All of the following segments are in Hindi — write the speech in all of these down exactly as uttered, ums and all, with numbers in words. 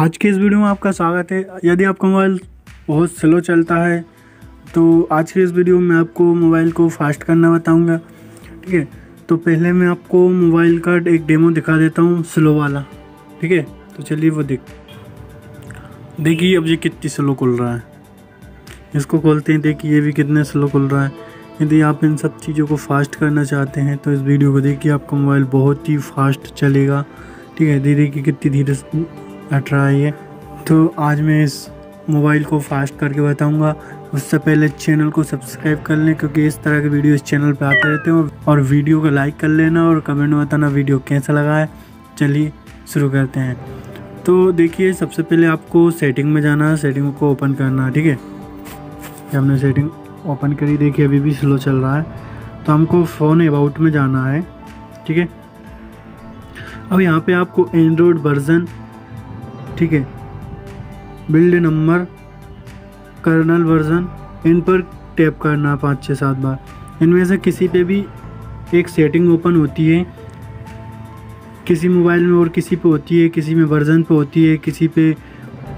आज के इस वीडियो में आपका स्वागत है। यदि आपका मोबाइल बहुत स्लो चलता है तो आज के इस वीडियो में आपको मोबाइल को फास्ट करना बताऊंगा। ठीक है, तो पहले मैं आपको मोबाइल का एक डेमो दिखा देता हूं स्लो वाला। ठीक है, तो चलिए वो देख देखिए अब ये कितनी स्लो खुल रहा है। इसको खोलते हैं, देखिए ये भी कितने स्लो खुल रहा है। यदि आप इन सब चीज़ों को फास्ट करना चाहते हैं तो इस वीडियो को देखिए, आपका मोबाइल बहुत ही फास्ट चलेगा। ठीक है, धीरे की कितनी धीरे हट रहा है ये। तो आज मैं इस मोबाइल को फास्ट करके बताऊंगा। उससे पहले चैनल को सब्सक्राइब कर लें, क्योंकि इस तरह के वीडियो इस चैनल पे आते रहते हैं। और वीडियो को लाइक कर लेना और कमेंट में बताना वीडियो कैसा लगा है। चलिए शुरू करते हैं। तो देखिए सबसे पहले आपको सेटिंग में जाना है, सेटिंग को ओपन करना है। ठीक है, हमने सेटिंग ओपन करी, देखिए अभी भी स्लो चल रहा है। तो हमको फ़ोन अबाउट में जाना है। ठीक है, अब यहाँ पर आपको एंड्रॉयड वर्जन, ठीक है, बिल्ड नंबर, कर्नल वर्जन, इन पर टैप करना पाँच छः सात बार। इनमें से किसी पे भी एक सेटिंग ओपन होती है, किसी मोबाइल में और किसी पे होती है, किसी में वर्जन पे होती है, किसी पे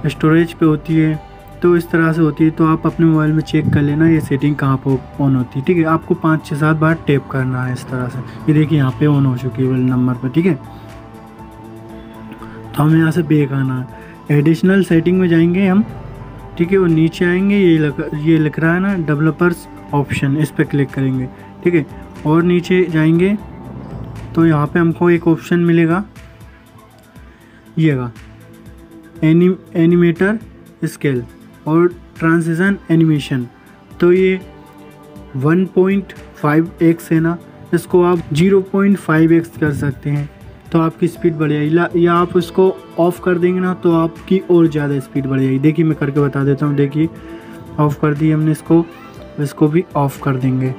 स्टोरेज पे होती है। तो इस तरह से होती है। तो आप अपने मोबाइल में चेक कर लेना ये सेटिंग कहाँ पर ऑन होती है। ठीक है, आपको पाँच छः सात बार टैप करना है इस तरह से। ये देखिए यहाँ पर ऑन हो चुकी है बिल्ड नंबर पर। ठीक है, तो हमें यहाँ से बैक आना है, एडिशनल सेटिंग में जाएंगे हम। ठीक है, और नीचे आएंगे, ये लग, ये लिख रहा है ना डेवलपर्स ऑप्शन, इस पर क्लिक करेंगे। ठीक है, और नीचे जाएंगे तो यहाँ पे हमको एक ऑप्शन मिलेगा, येगा एनी एनिमेटर स्केल और ट्रांजिशन एनिमेशन। तो ये वन पॉइंट फाइव एक्स है ना, इसको आप ज़ीरो पॉइंट फाइव एक्स कर सकते हैं। तो आपकी स्पीड बढ़ जाएगी, या आप इसको ऑफ़ कर देंगे ना तो आपकी और ज़्यादा स्पीड बढ़ जाएगी। देखिए मैं करके बता देता हूँ। देखिए ऑफ़ कर दिए हमने इसको, इसको भी ऑफ़ कर देंगे।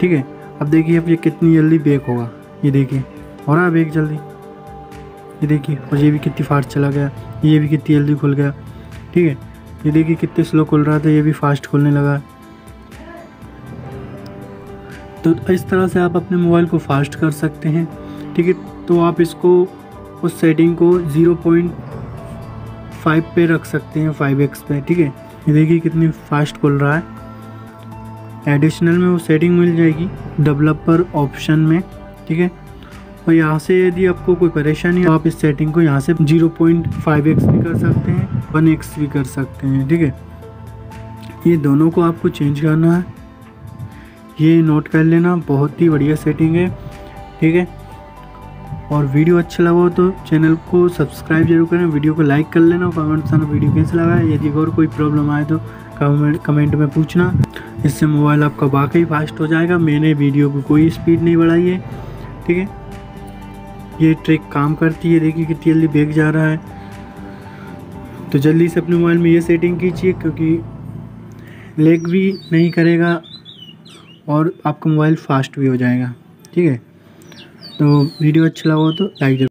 ठीक है, अब देखिए अब ये कितनी जल्दी बैक होगा। ये देखिए हो रहा है बैक जल्दी, ये देखिए। और ये भी कितनी फास्ट चला गया, ये भी कितनी जल्दी खुल गया। ठीक है, ये देखिए कितने स्लो खुल रहा था, ये भी फास्ट खुलने लगा। तो इस तरह से आप अपने मोबाइल को फास्ट कर सकते हैं। ठीक है, तो आप इसको उस सेटिंग को ज़ीरो पॉइंट फाइव पे रख सकते हैं, फाइव एक्स पे। ठीक है, ये देखिए कितनी फास्ट खुल रहा है। एडिशनल में वो सेटिंग मिल जाएगी डेवलपर ऑप्शन में। ठीक है, और यहाँ से यदि आपको कोई परेशानी है तो आप इस सेटिंग को यहाँ से ज़ीरो पॉइंट फाइव एक्स भी कर सकते हैं, वन एक्स भी कर सकते हैं। ठीक है, ये दोनों को आपको चेंज करना है, ये नोट कर लेना। बहुत ही बढ़िया सेटिंग है। ठीक है, और वीडियो अच्छा लगा हो तो चैनल को सब्सक्राइब जरूर करें, वीडियो को लाइक कर लेना और कमेंट करना वीडियो कैसा लगा। यदि और कोई प्रॉब्लम आए तो कमेंट कमेंट में पूछना। इससे मोबाइल आपका वाकई फास्ट हो जाएगा। मैंने वीडियो को कोई स्पीड नहीं बढ़ाई है। ठीक है, ये ट्रिक काम करती है। देखिए कितनी जल्दी बैक जा रहा है। तो जल्दी से अपने मोबाइल में ये सेटिंग कीजिए, क्योंकि लैग भी नहीं करेगा और आपका मोबाइल फास्ट भी हो जाएगा। ठीक है, तो वीडियो अच्छा लगा हो तो लाइक जरूर।